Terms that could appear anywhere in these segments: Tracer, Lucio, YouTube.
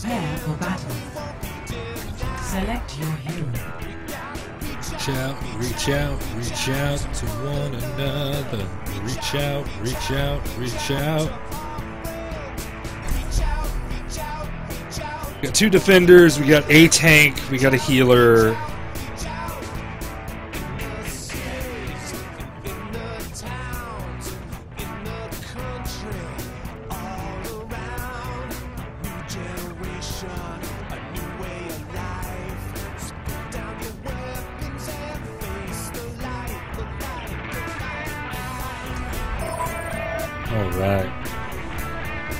Prepare for battle. Select your hero. Reach out, to one another. Reach out, We got two defenders, we got a tank, we got a healer. Alright.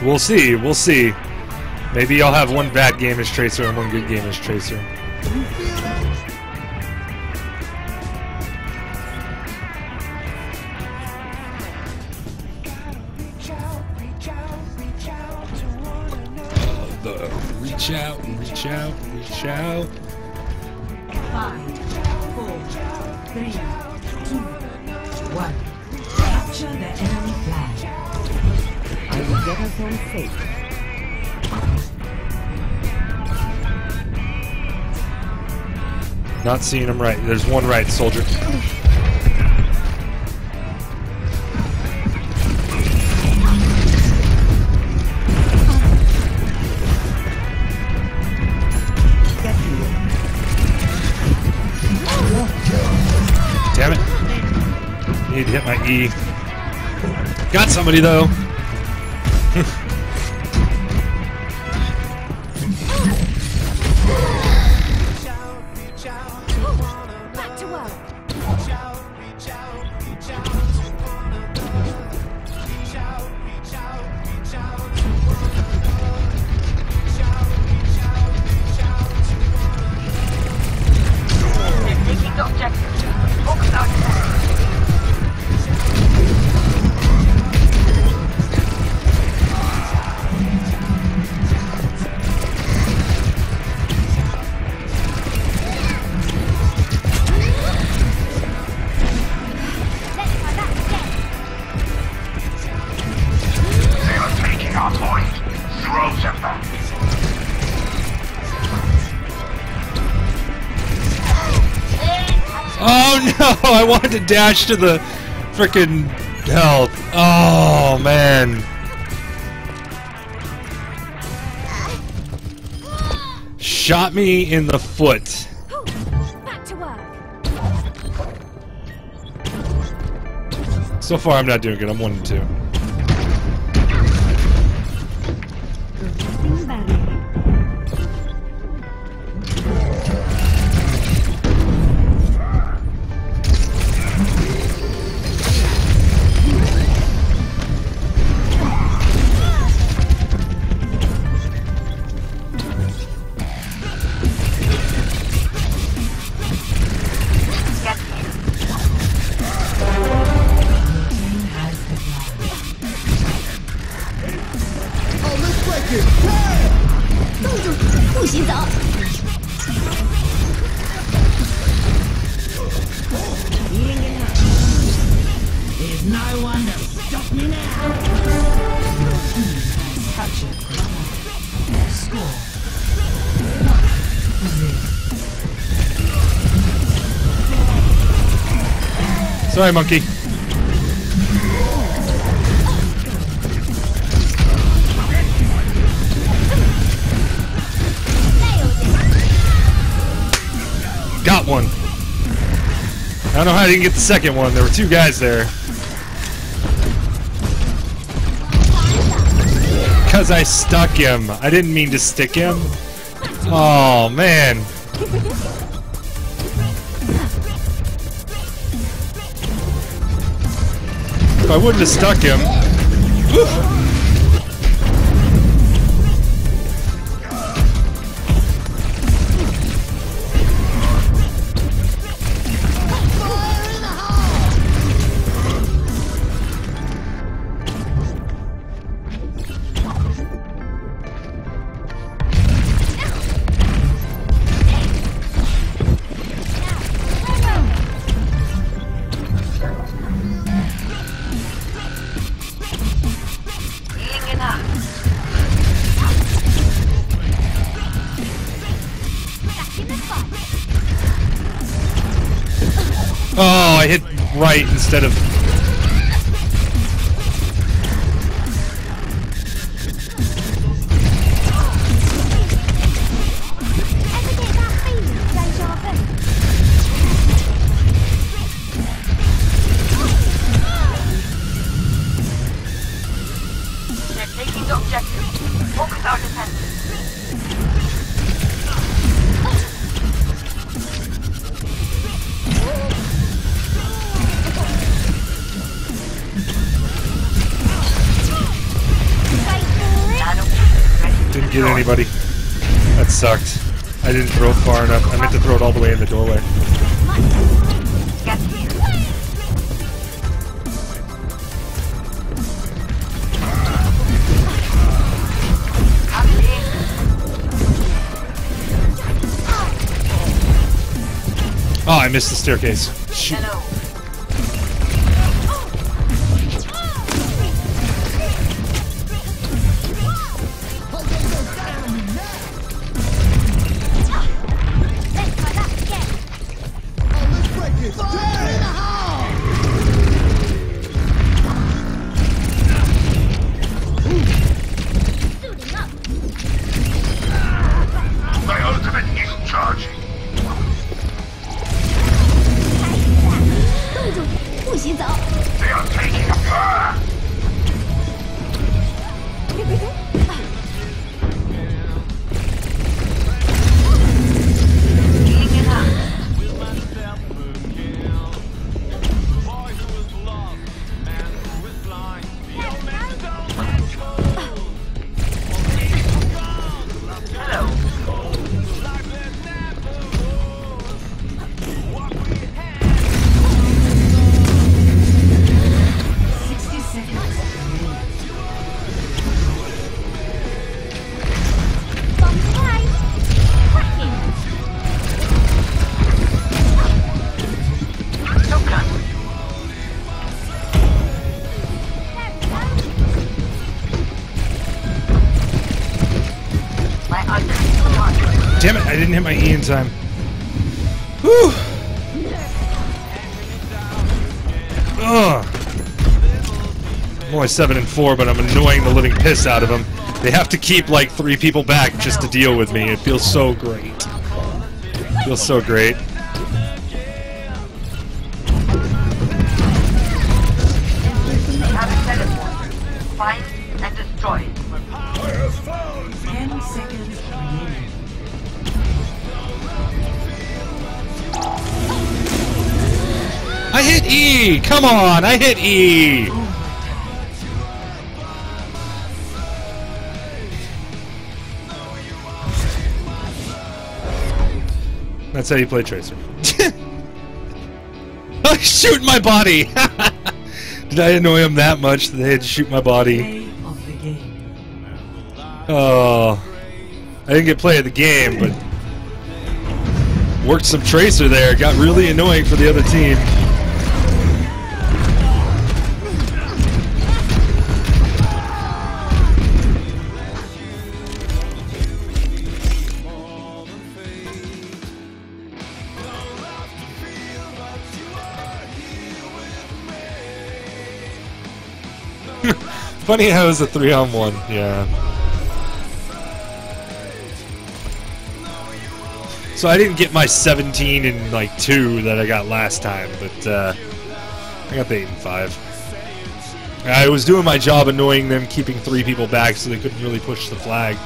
We'll see, Maybe I'll have one bad game as Tracer and one good game as Tracer. Reach out, reach out. 5, 4, 3, 2, 1. Capture the enemy flag. I will get us on safe. Not seeing him right. There's one right, soldier. Damn it. Need to hit my E. Got somebody, though. Oh no! I wanted to dash to the frickin' health. Oh man! Shot me in the foot. Back to work. So far, I'm not doing good. I'm 1 and 2. There's no one that'll stop me now. Captured. Score. Sorry, monkey. Got one. I don't know how I didn't get the second one. There were two guys there. Because I stuck him. I didn't mean to stick him. Oh, man. If I wouldn't have stuck him... Whoop. I hit right instead of... Get anybody. That sucked. I didn't throw it far enough. I meant to throw it all the way in the doorway. Oh, I missed the staircase. Shoot. Damn it, I didn't hit my E in time. Whew! Ugh. I'm only 7 and 4, but I'm annoying the living piss out of them. They have to keep like 3 people back just to deal with me. It feels so great. It feels so great. Find and destroy. 10 seconds remaining. I hit E! Come on, I hit E! That's how you play Tracer. I shoot my body! Did I annoy him that much that they had to shoot my body? Oh. I didn't get play of the game, but worked some Tracer there. Got really annoying for the other team. Funny how it was a 3-on-1, yeah. So I didn't get my 17 and like 2 that I got last time, but I got the 8 and 5. I was doing my job annoying them, keeping 3 people back so they couldn't really push the flag.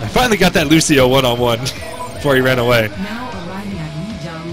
I finally got that Lucio 1-on-1 before he ran away.